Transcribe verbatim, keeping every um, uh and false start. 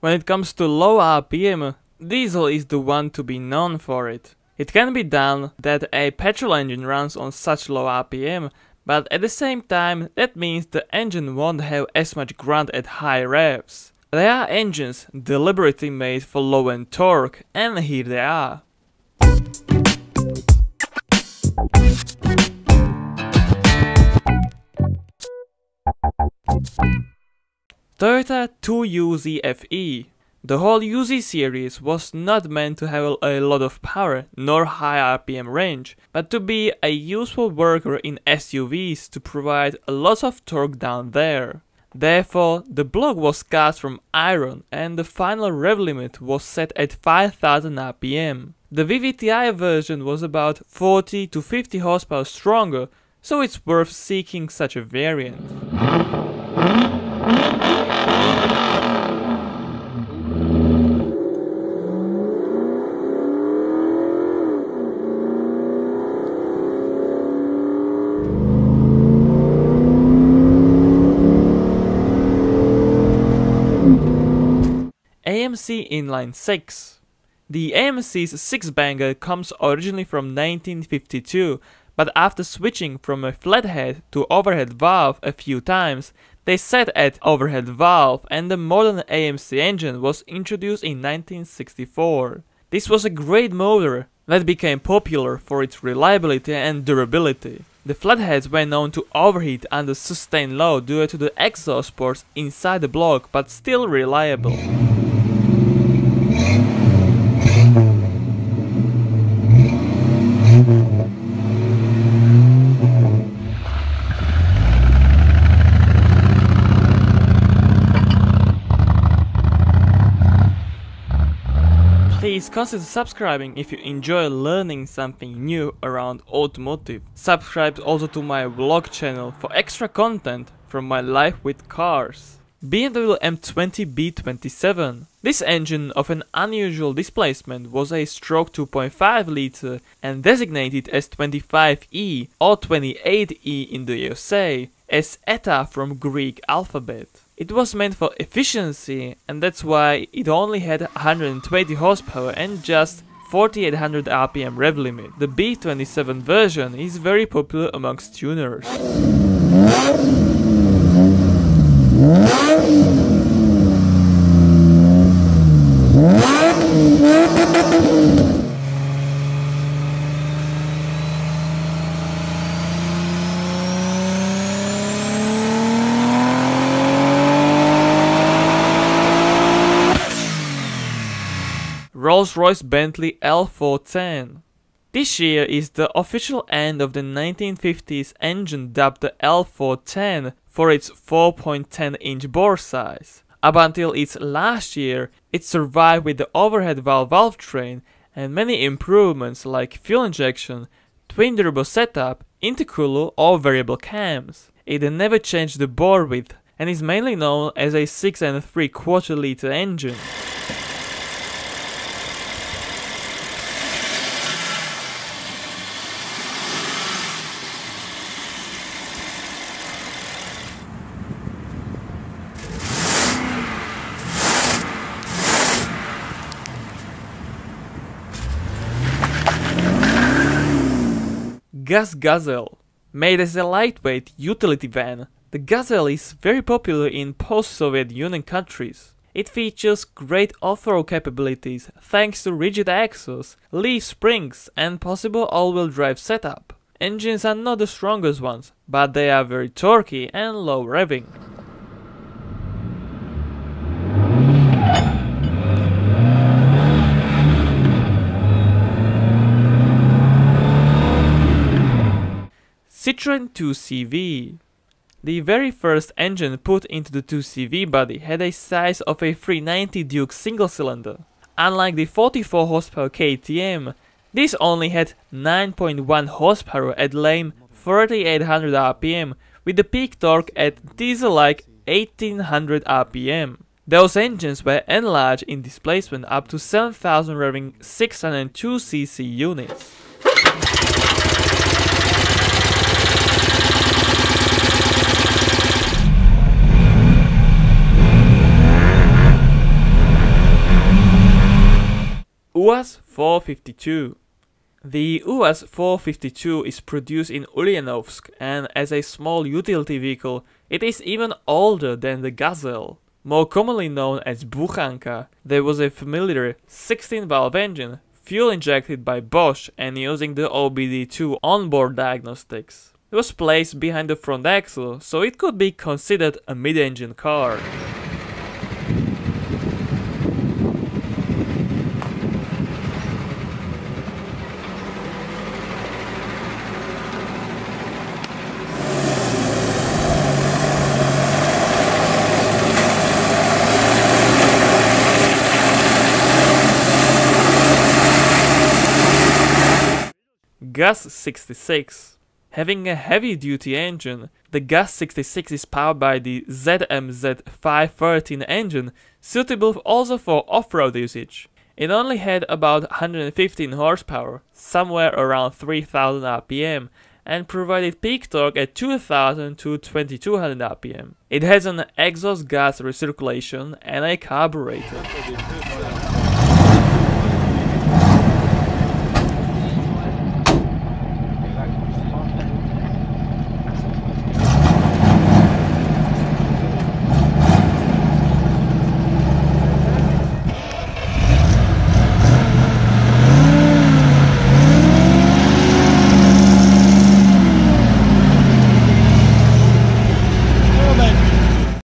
When it comes to low R P M, diesel is the one to be known for it. It can be done that a petrol engine runs on such low R P M, but at the same time that means the engine won't have as much grunt at high revs. There are engines deliberately made for low end torque, and here they are. Toyota two U Z F E. The whole U Z series was not meant to have a lot of power nor high R P M range, but to be a useful worker in S U Vs to provide lots of torque down there. Therefore, the block was cast from iron and the final rev limit was set at five thousand R P M. The V V T i version was about forty to fifty horsepower stronger, so it's worth seeking such a variant. A M C inline Six. The A M C's six-banger comes originally from nineteen fifty-two, but after switching from a flathead to overhead valve a few times, they set at overhead valve and the modern A M C engine was introduced in nineteen sixty-four. This was a great motor that became popular for its reliability and durability. The flatheads were known to overheat under sustained load due to the exhaust ports inside the block, but still reliable. Please consider subscribing if you enjoy learning something new around automotive. Subscribe also to my vlog channel for extra content from my life with cars. B M W M twenty B twenty-seven. This engine of an unusual displacement was a stroke two point five litre and designated as twenty-five E or twenty-eight E in the U S A, as eta from Greek alphabet. It was meant for efficiency, and that's why it only had one hundred twenty horsepower and just forty-eight hundred R P M rev limit. The B twenty-seven version is very popular amongst tuners. Rolls-Royce Bentley L four ten. This year is the official end of the nineteen fifties engine dubbed the L four ten for its four point one zero inch bore size. Up until its last year, it survived with the overhead valve valve train and many improvements like fuel injection, twin turbo setup, intercooler or variable cams. It never changed the bore width and is mainly known as a six and three quarter litre engine. Gas Gazelle. Made as a lightweight utility van, the Gazelle is very popular in post-Soviet Union countries. It features great off-road capabilities thanks to rigid axles, leaf springs and possible all-wheel drive setup. Engines are not the strongest ones, but they are very torquey and low revving. Citroen two C V. The very first engine put into the two C V body had a size of a three ninety Duke single cylinder. Unlike the forty-four horsepower K T M, this only had nine point one horsepower at lame forty-eight hundred R P M with the peak torque at diesel-like eighteen hundred R P M. Those engines were enlarged in displacement up to seven thousand revving six hundred two cc units. U A Z four fifty-two. The U A Z four fifty-two is produced in Ulyanovsk, and as a small utility vehicle, it is even older than the Gazelle, more commonly known as Bukhanka. There was a familiar sixteen valve engine, fuel injected by Bosch and using the O B D two onboard diagnostics. It was placed behind the front axle, so it could be considered a mid-engine car. Gas sixty-six. Having a heavy-duty engine, the Gas sixty-six is powered by the Z M Z five thirteen engine, suitable also for off-road usage. It only had about one hundred fifteen horsepower, somewhere around three thousand R P M, and provided peak torque at two thousand to twenty-two hundred R P M. It has an exhaust gas recirculation and a carburetor.